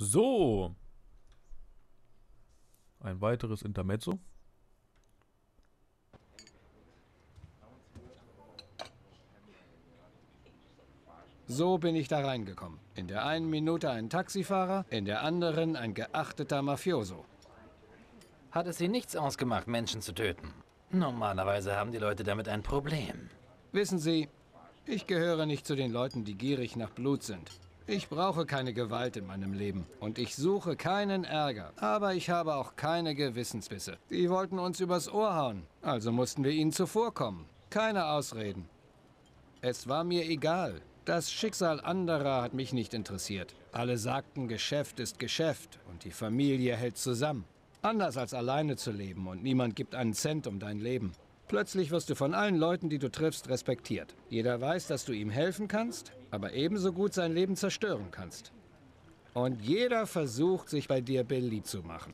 So. Ein weiteres Intermezzo. So bin ich da reingekommen. In der einen Minute ein Taxifahrer, in der anderen ein geachteter Mafioso. Hat es sie nichts ausgemacht, Menschen zu töten? Normalerweise haben die Leute damit ein Problem. Wissen Sie, ich gehöre nicht zu den Leuten, die gierig nach Blut sind. Ich brauche keine Gewalt in meinem Leben und ich suche keinen Ärger. Aber ich habe auch keine Gewissensbisse. Die wollten uns übers Ohr hauen, also mussten wir ihnen zuvorkommen. Keine Ausreden. Es war mir egal. Das Schicksal anderer hat mich nicht interessiert. Alle sagten, Geschäft ist Geschäft und die Familie hält zusammen. Anders als alleine zu leben und niemand gibt einen Cent um dein Leben. Plötzlich wirst du von allen Leuten, die du triffst, respektiert. Jeder weiß, dass du ihm helfen kannst, aber ebenso gut sein Leben zerstören kannst. Und jeder versucht, sich bei dir beliebt zu machen.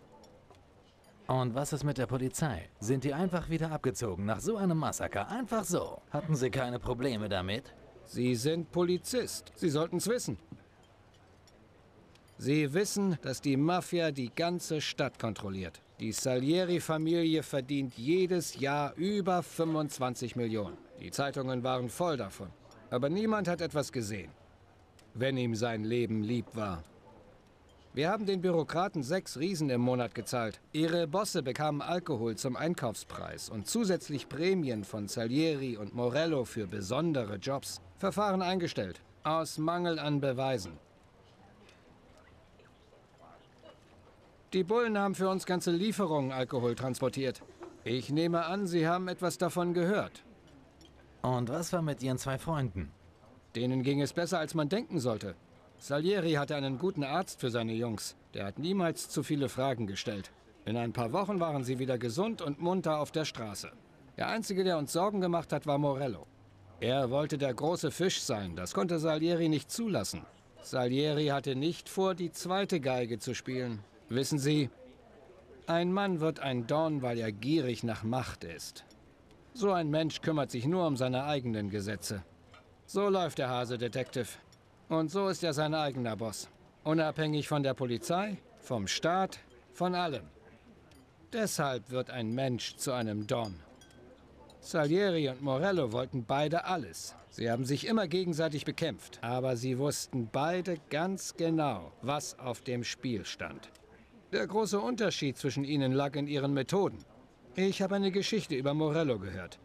Und was ist mit der Polizei? Sind die einfach wieder abgezogen nach so einem Massaker? Einfach so? Hatten sie keine Probleme damit? Sie sind Polizist. Sie sollten es wissen. Sie wissen, dass die Mafia die ganze Stadt kontrolliert. Die Salieri-Familie verdient jedes Jahr über 25 Millionen. Die Zeitungen waren voll davon. Aber niemand hat etwas gesehen, wenn ihm sein Leben lieb war. Wir haben den Bürokraten 6 Riesen im Monat gezahlt. Ihre Bosse bekamen Alkohol zum Einkaufspreis und zusätzlich Prämien von Salieri und Morello für besondere Jobs. Verfahren eingestellt, aus Mangel an Beweisen. Die Bullen haben für uns ganze Lieferungen Alkohol transportiert. Ich nehme an, Sie haben etwas davon gehört. Und was war mit Ihren 2 Freunden? Denen ging es besser, als man denken sollte. Salieri hatte einen guten Arzt für seine Jungs. Der hat niemals zu viele Fragen gestellt. In ein paar Wochen waren sie wieder gesund und munter auf der Straße. Der Einzige, der uns Sorgen gemacht hat, war Morello. Er wollte der große Fisch sein. Das konnte Salieri nicht zulassen. Salieri hatte nicht vor, die 2. Geige zu spielen. Wissen Sie, ein Mann wird ein Dorn, weil er gierig nach Macht ist. So ein Mensch kümmert sich nur um seine eigenen Gesetze. So läuft der Hase, Detective. Und so ist er sein eigener Boss. Unabhängig von der Polizei, vom Staat, von allem. Deshalb wird ein Mensch zu einem Dorn. Salieri und Morello wollten beide alles. Sie haben sich immer gegenseitig bekämpft. Aber sie wussten beide ganz genau, was auf dem Spiel stand. Der große Unterschied zwischen ihnen lag in ihren Methoden. Ich habe eine Geschichte über Morello gehört.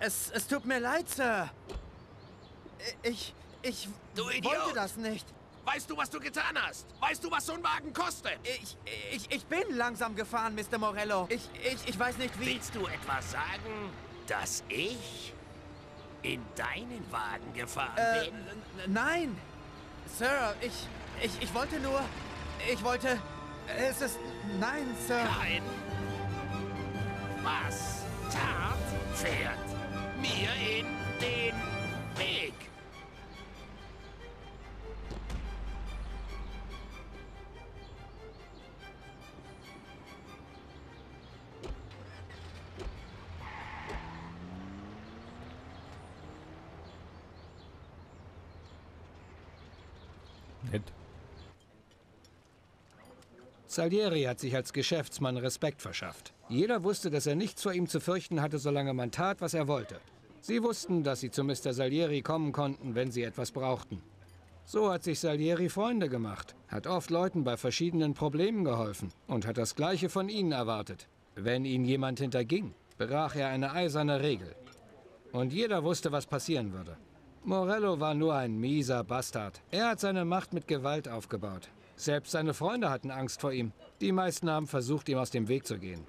Es tut mir leid, Sir. Ich wollte das nicht. Weißt du, was du getan hast? Weißt du, was so ein Wagen kostet? Ich bin langsam gefahren, Mr. Morello. Ich weiß nicht, wie... Willst du etwas sagen, dass ich in deinen Wagen gefahren bin? Nein. Sir, ich wollte nur... Ich wollte... Es ist... Nein, Sir. Nein. Was? Tat fährt mir in den Weg. Nett. Salieri hat sich als Geschäftsmann Respekt verschafft. Jeder wusste, dass er nichts vor ihm zu fürchten hatte, solange man tat, was er wollte. Sie wussten, dass sie zu Mr. Salieri kommen konnten, wenn sie etwas brauchten. So hat sich Salieri Freunde gemacht, hat oft Leuten bei verschiedenen Problemen geholfen und hat das Gleiche von ihnen erwartet. Wenn ihn jemand hinterging, brach er eine eiserne Regel. Und jeder wusste, was passieren würde. Morello war nur ein mieser Bastard. Er hat seine Macht mit Gewalt aufgebaut. Selbst seine Freunde hatten Angst vor ihm. Die meisten haben versucht, ihm aus dem Weg zu gehen.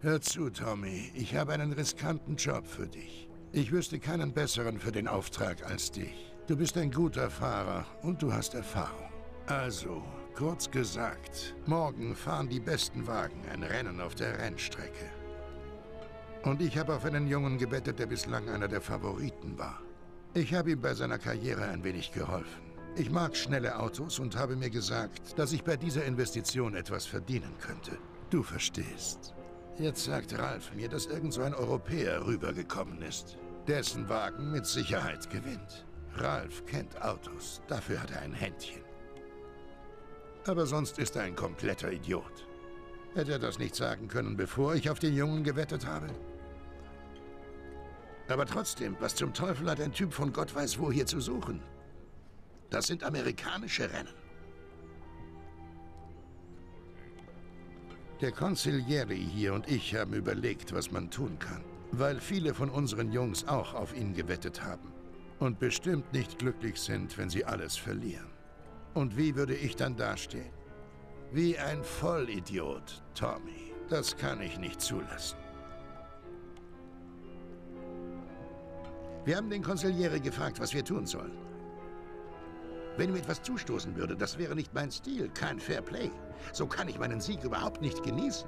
Hör zu, Tommy. Ich habe einen riskanten Job für dich. Ich wüsste keinen besseren für den Auftrag als dich. Du bist ein guter Fahrer und du hast Erfahrung. Also, kurz gesagt, morgen fahren die besten Wagen ein Rennen auf der Rennstrecke. Und ich habe auf einen Jungen gebettet, der bislang einer der Favoriten war. Ich habe ihm bei seiner Karriere ein wenig geholfen. Ich mag schnelle Autos und habe mir gesagt, dass ich bei dieser Investition etwas verdienen könnte. Du verstehst. Jetzt sagt Ralph mir, dass irgend so ein Europäer rübergekommen ist. Dessen Wagen mit Sicherheit gewinnt. Ralph kennt Autos, dafür hat er ein Händchen. Aber sonst ist er ein kompletter Idiot. Hätte er das nicht sagen können, bevor ich auf den Jungen gewettet habe? Aber trotzdem, was zum Teufel hat ein Typ von Gott weiß wo hier zu suchen? Das sind amerikanische Rennen. Der Consigliere hier und ich haben überlegt, was man tun kann, weil viele von unseren Jungs auch auf ihn gewettet haben und bestimmt nicht glücklich sind, wenn sie alles verlieren. Und wie würde ich dann dastehen? Wie ein Vollidiot, Tommy. Das kann ich nicht zulassen. Wir haben den Consigliere gefragt, was wir tun sollen. Wenn ihm etwas zustoßen würde, das wäre nicht mein Stil, kein Fair Play. So kann ich meinen Sieg überhaupt nicht genießen.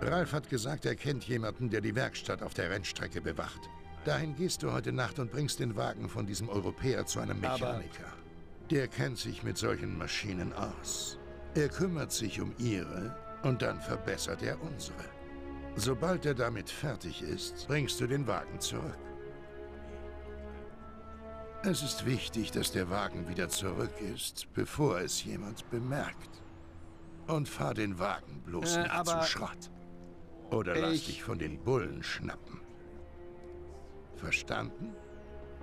Ralph hat gesagt, er kennt jemanden, der die Werkstatt auf der Rennstrecke bewacht. Dahin gehst du heute Nacht und bringst den Wagen von diesem Europäer zu einem Mechaniker. Aber der kennt sich mit solchen Maschinen aus. Er kümmert sich um ihre und dann verbessert er unsere. Sobald er damit fertig ist, bringst du den Wagen zurück. Es ist wichtig, dass der Wagen wieder zurück ist, bevor es jemand bemerkt. Und fahr den Wagen bloß nicht zu Schrott. Oder lass dich von den Bullen schnappen. Verstanden?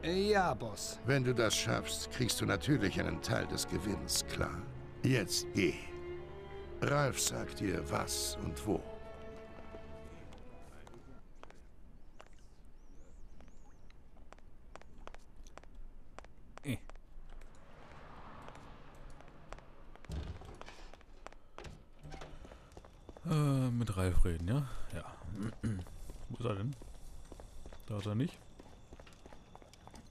Ja, Boss. Wenn du das schaffst, kriegst du natürlich einen Teil des Gewinns, klar. Jetzt geh. Ralph sagt dir, was und wo. Mit Ralph reden, ja? Ja. Wo ist er denn? Da ist er nicht.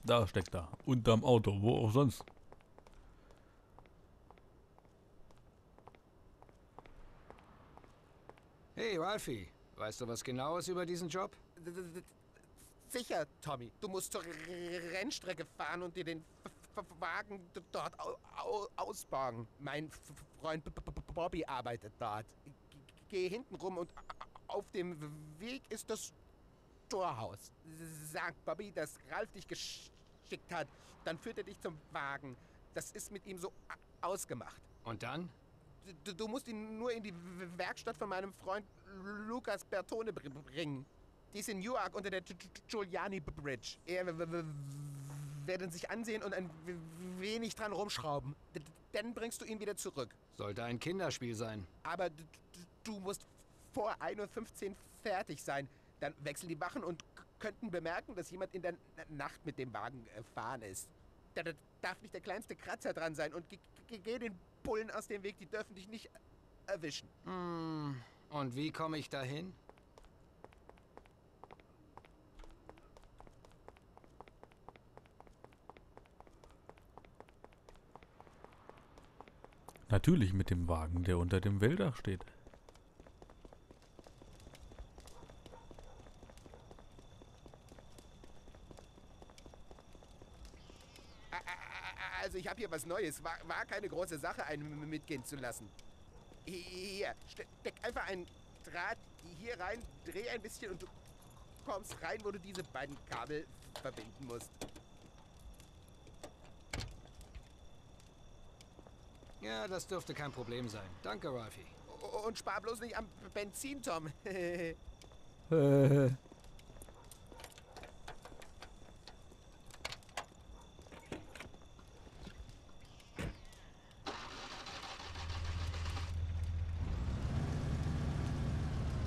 Da steckt er. Unterm Auto. Wo auch sonst. Hey, Ralphie. Weißt du was Genaues über diesen Job? Sicher, Tommy. Du musst zur Rennstrecke fahren und dir den Wagen dort ausbauen. Mein Freund Bobby arbeitet dort. Geh hinten rum und auf dem Weg ist das Torhaus. Sag Bobby, dass Ralph dich geschickt hat. Dann führt er dich zum Wagen. Das ist mit ihm so ausgemacht. Und dann? Du musst ihn nur in die Werkstatt von meinem Freund Lucas Bertone bringen. Die ist in Newark unter der Giuliani Bridge. Er werden sich ansehen und ein wenig dran rumschrauben. Dann bringst du ihn wieder zurück. Sollte ein Kinderspiel sein. Aber du musst vor 1:15 Uhr fertig sein. Dann wechseln die Wachen und könnten bemerken, dass jemand in der Nacht mit dem Wagen gefahren ist. Da darf nicht der kleinste Kratzer dran sein. Und geh den Bullen aus dem Weg, die dürfen dich nicht erwischen. Und wie komme ich dahin? Natürlich mit dem Wagen, der unter dem Wäldach steht. Also ich habe hier was Neues. War keine große Sache, einen mitgehen zu lassen. Hier, steck einfach einen Draht hier rein, dreh ein bisschen und du kommst rein, wo du diese beiden Kabel verbinden musst. Ja, das dürfte kein Problem sein. Danke, Ralphie. Und spar bloß nicht am Benzin, Tom.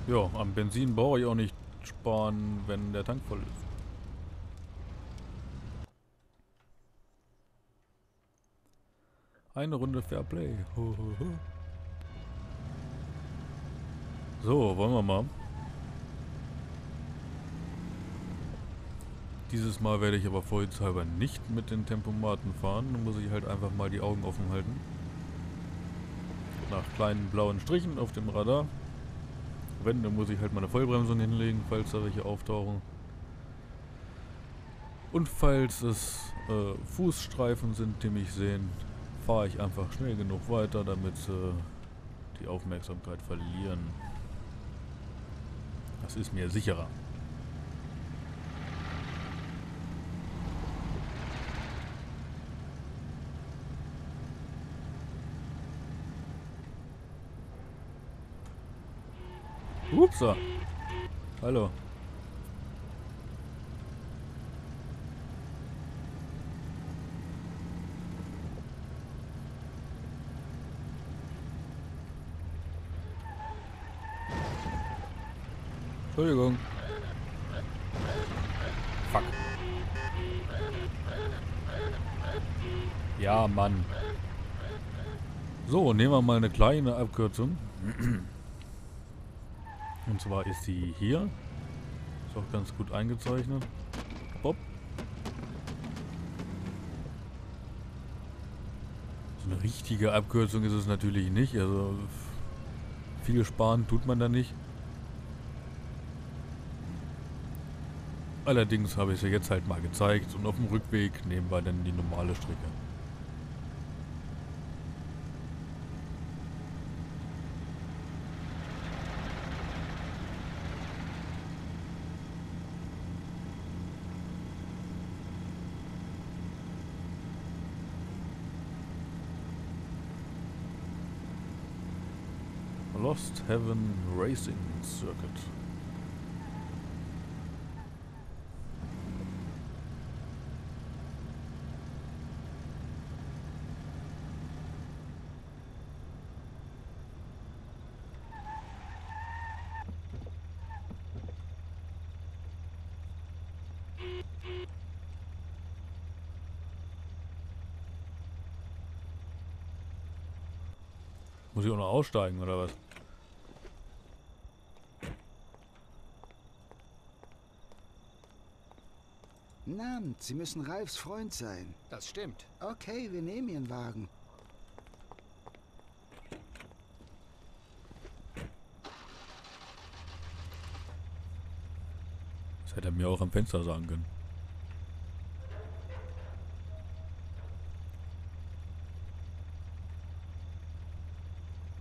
Ja, am Benzin brauche ich auch nicht sparen, wenn der Tank voll ist. Eine Runde Fairplay. So, wollen wir mal. Dieses Mal werde ich aber vorsichtshalber nicht mit den Tempomaten fahren. Dann muss ich halt einfach mal die Augen offen halten. Nach kleinen blauen Strichen auf dem Radar. wenn, dann muss ich halt meine Vollbremsung hinlegen, falls da welche auftauchen. Und falls es Fußstreifen sind, die mich sehen, fahre ich einfach schnell genug weiter, damit sie die Aufmerksamkeit verlieren. Das ist mir sicherer. Upsa. Hallo. Entschuldigung. Fuck. Ja, Mann. So, nehmen wir mal eine kleine Abkürzung. Und zwar ist die hier. Ist auch ganz gut eingezeichnet. Bob. So eine richtige Abkürzung ist es natürlich nicht. Also viel sparen tut man da nicht. Allerdings habe ich es ja jetzt halt mal gezeigt und auf dem Rückweg nehmen wir dann die normale Strecke. Lost Heaven Racing Circuit. Muss ich auch noch aussteigen, oder was? Namen, Sie müssen Ralphs Freund sein. Das stimmt. Okay, wir nehmen Ihren Wagen. Das hätte er mir auch am Fenster sagen können.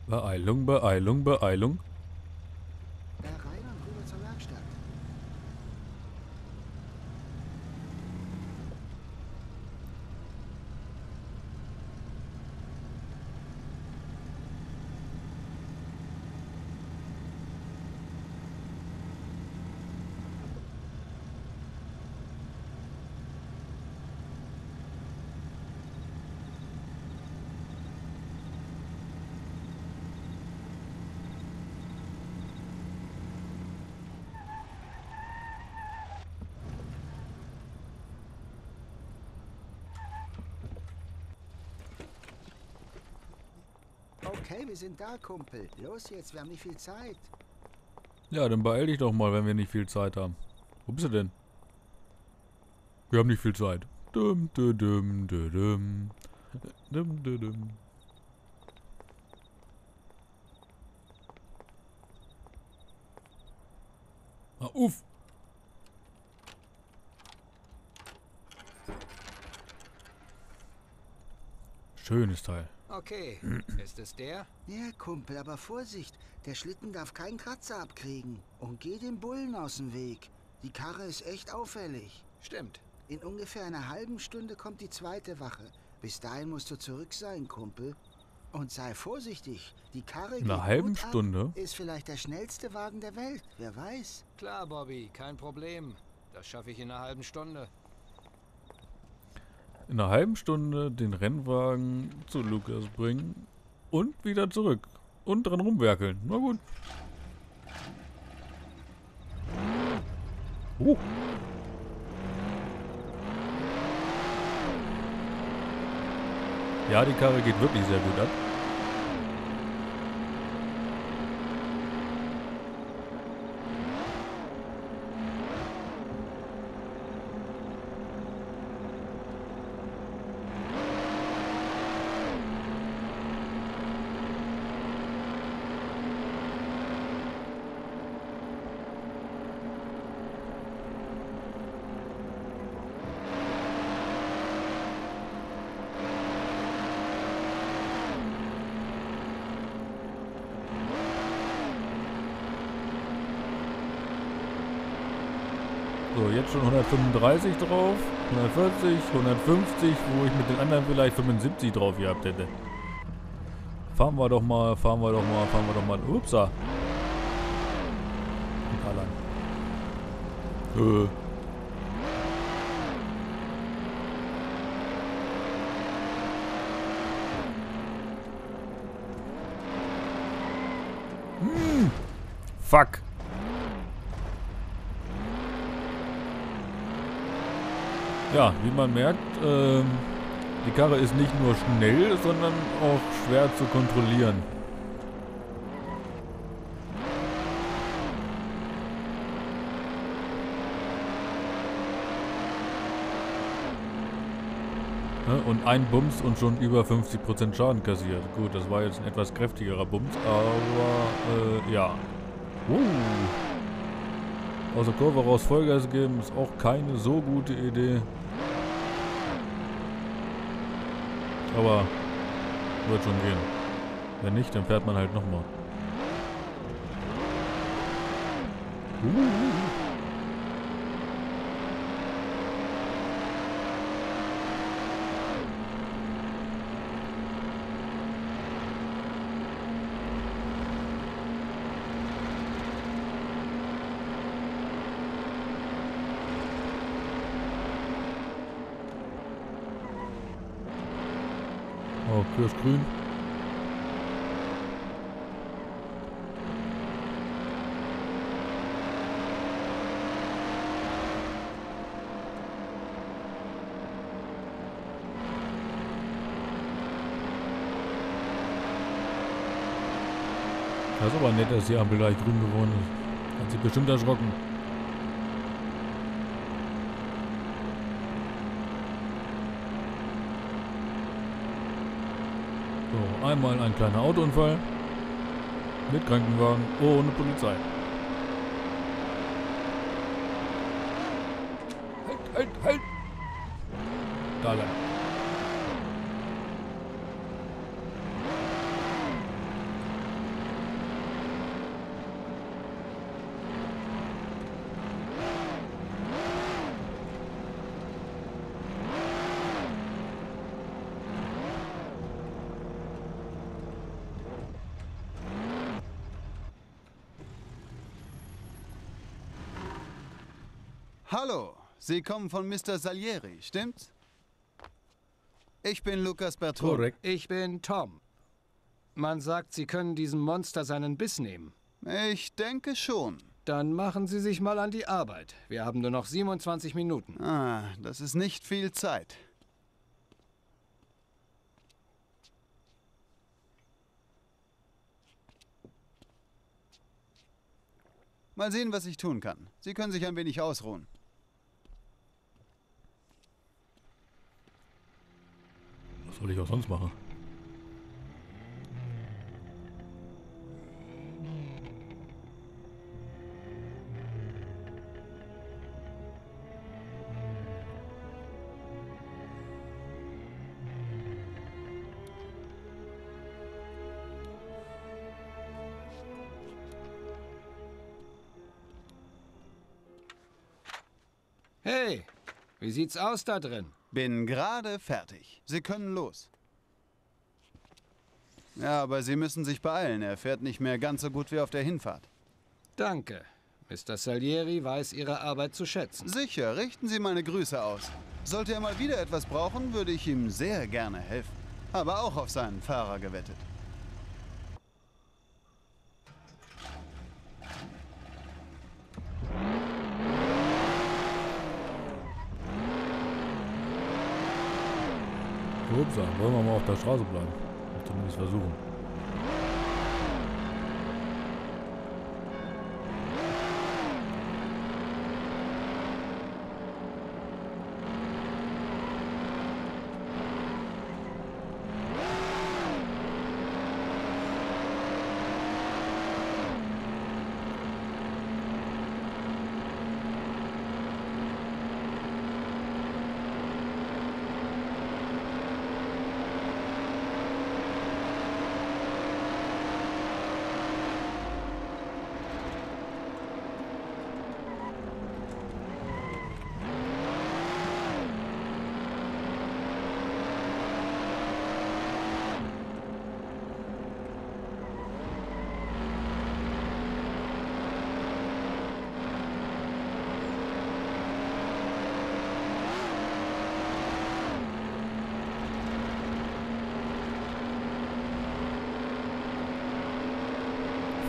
Beeilung, Beeilung, Beeilung. Da rein und rüber zur Werkstatt. Okay, wir sind da, Kumpel. Los jetzt, wir haben nicht viel Zeit. Ja, dann beeil dich doch mal, wenn wir nicht viel Zeit haben. Wo bist du denn? Wir haben nicht viel Zeit. Dum, dum, dum, dum. Dum, dum, dum. Ah, uff. Schönes Teil. Okay, ist es der? Ja, Kumpel, aber Vorsicht. Der Schlitten darf keinen Kratzer abkriegen. Und geh den Bullen aus dem Weg. Die Karre ist echt auffällig. Stimmt. In ungefähr einer halben Stunde kommt die zweite Wache. Bis dahin musst du zurück sein, Kumpel. Und sei vorsichtig. Die Karre geht gut ab, ist vielleicht der schnellste Wagen der Welt. Wer weiß. Klar, Bobby, kein Problem. Das schaffe ich in einer halben Stunde. In einer halben Stunde den Rennwagen zu Lucas bringen und wieder zurück. Und dran rumwerkeln. Na gut. Oh. Ja, die Karre geht wirklich sehr gut ab. So, jetzt schon 135 drauf, 140, 150, wo ich mit den anderen vielleicht 75 drauf gehabt hätte. Fahren wir doch mal, upsa. Ein paar lang. Fuck. Ja, wie man merkt, die Karre ist nicht nur schnell, sondern auch schwer zu kontrollieren. Und ein Bums und schon über 50% Schaden kassiert. Gut, das war jetzt ein etwas kräftigerer Bums, aber ja. Aus der Kurve raus Vollgas geben ist auch keine so gute Idee. Aber wird schon gehen. Wenn nicht, dann fährt man halt nochmal. Für das Grün. Das ist aber nett, dass die Ampel gleich grün geworden ist. Hat sich bestimmt erschrocken. So, einmal ein kleiner Autounfall mit Krankenwagen ohne Polizei. Halt, halt, halt! Da lang. Hallo, Sie kommen von Mr. Salieri, stimmt's? Ich bin Lucas Bertone. Korrekt. Ich bin Tom. Man sagt, Sie können diesem Monster seinen Biss nehmen. Ich denke schon. Dann machen Sie sich mal an die Arbeit. Wir haben nur noch 27 Minuten. Ah, das ist nicht viel Zeit. Mal sehen, was ich tun kann. Sie können sich ein wenig ausruhen. Was soll ich auch sonst machen? Hey, wie sieht's aus da drin? Bin gerade fertig. Sie können los. Ja, aber Sie müssen sich beeilen. Er fährt nicht mehr ganz so gut wie auf der Hinfahrt. Danke. Mr. Salieri weiß Ihre Arbeit zu schätzen. Sicher, richten Sie meine Grüße aus. Sollte er mal wieder etwas brauchen, würde ich ihm sehr gerne helfen. Aber auch auf seinen Fahrer gewettet. Ups, wollen wir mal auf der Straße bleiben. Ich kann es versuchen.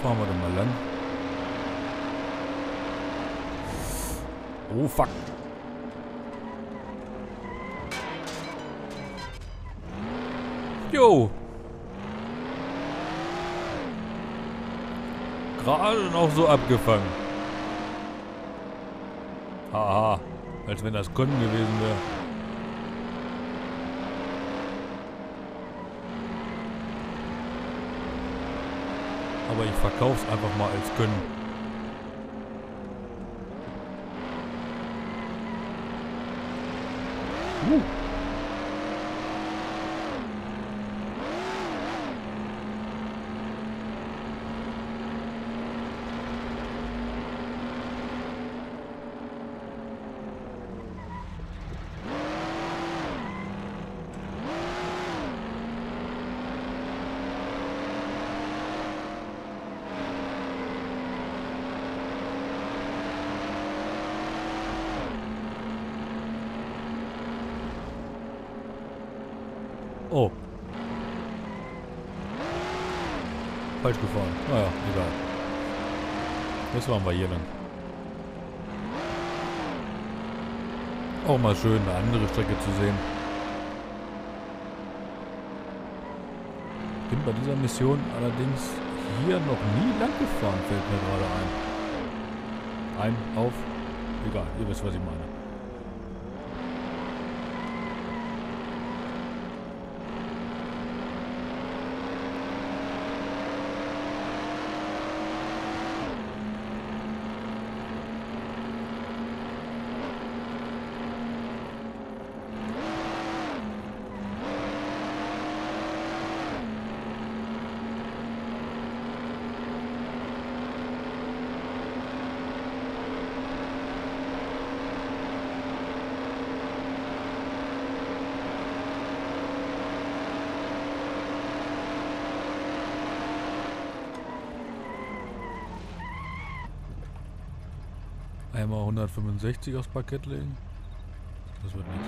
fahren wir dann mal lang. Oh, fuck. Jo. Gerade noch so abgefangen. Haha. Als wenn das Können gewesen wäre. Aber ich verkauf's einfach mal als Können. Oh. Falsch gefahren. Naja, egal. Jetzt waren wir hier lang. Auch mal schön, eine andere Strecke zu sehen. Bin bei dieser Mission allerdings hier noch nie lang gefahren, fällt mir gerade ein. Auf. Egal, ihr wisst, was ich meine. Einmal 165 aufs Parkett legen. Das wird nichts.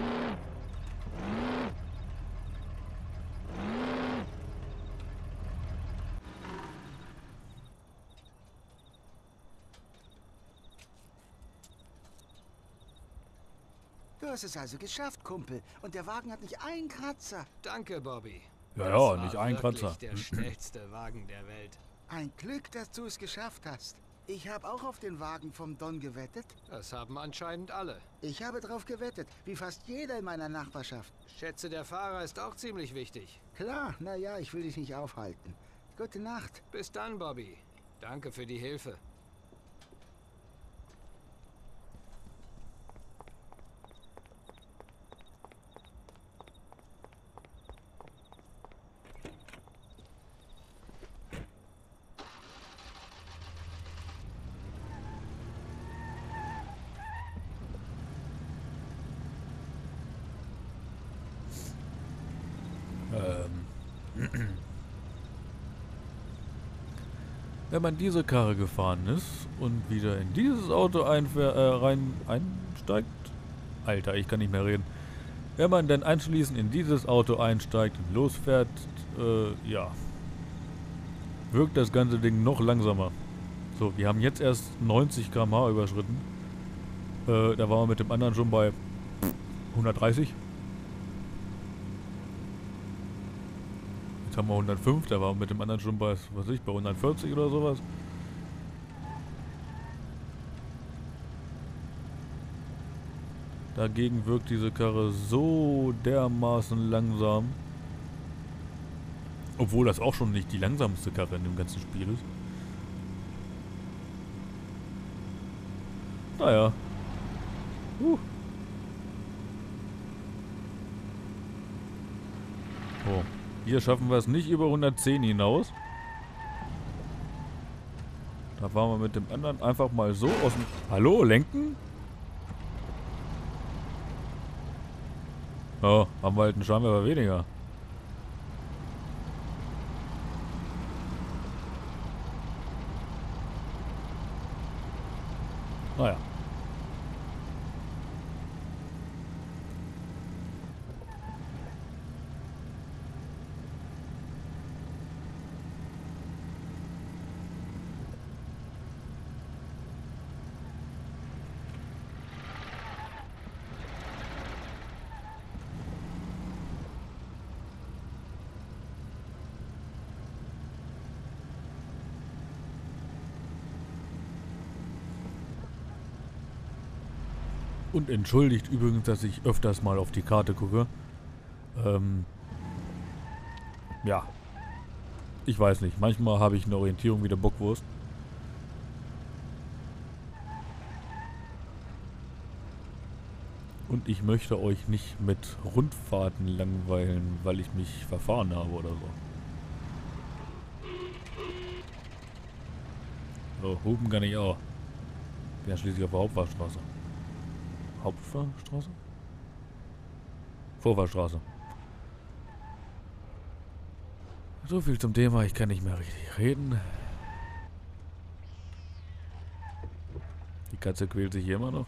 Du hast es also geschafft, Kumpel. Und der Wagen hat nicht einen Kratzer. Danke, Bobby. Ja, nicht einen Kratzer. Das war wirklich der schnellste Wagen der Welt. Ein Glück, dass du es geschafft hast. Ich habe auch auf den Wagen vom Don gewettet. Das haben anscheinend alle. Ich habe drauf gewettet, wie fast jeder in meiner Nachbarschaft. Schätze der Fahrer ist auch ziemlich wichtig. Klar, naja, ich will dich nicht aufhalten. Gute Nacht. Bis dann, Bobby. Danke für die Hilfe. Wenn man diese Karre gefahren ist und wieder in dieses Auto einsteigt... Alter, ich kann nicht mehr reden. Wenn man dann anschließend in dieses Auto einsteigt und losfährt, ja. Wirkt das ganze Ding noch langsamer. So, wir haben jetzt erst 90 km/h überschritten. Da waren wir mit dem anderen schon bei 130. Haben wir 105, da war mit dem anderen schon bei, was weiß ich, bei 140 oder sowas. Dagegen wirkt diese Karre so dermaßen langsam. Obwohl das auch schon nicht die langsamste Karre in dem ganzen Spiel ist. Naja. Oh. Hier schaffen wir es nicht über 110 hinaus. Da fahren wir mit dem anderen einfach mal so aus dem... Hallo, lenken? Oh, haben wir halt einen Scheinwerfer weniger. Naja. Und entschuldigt übrigens, dass ich öfters mal auf die Karte gucke. Ja. Ich weiß nicht. Manchmal habe ich eine Orientierung wie der Bockwurst. Und ich möchte euch nicht mit Rundfahrten langweilen, weil ich mich verfahren habe oder so. So, hupen kann ich auch. Ich bin ja schließlich auf der Hauptfahrstraße. Hauptfahrstraße? Vorfahrstraße. So viel zum Thema, ich kann nicht mehr richtig reden. Die Katze quält sich hier immer noch.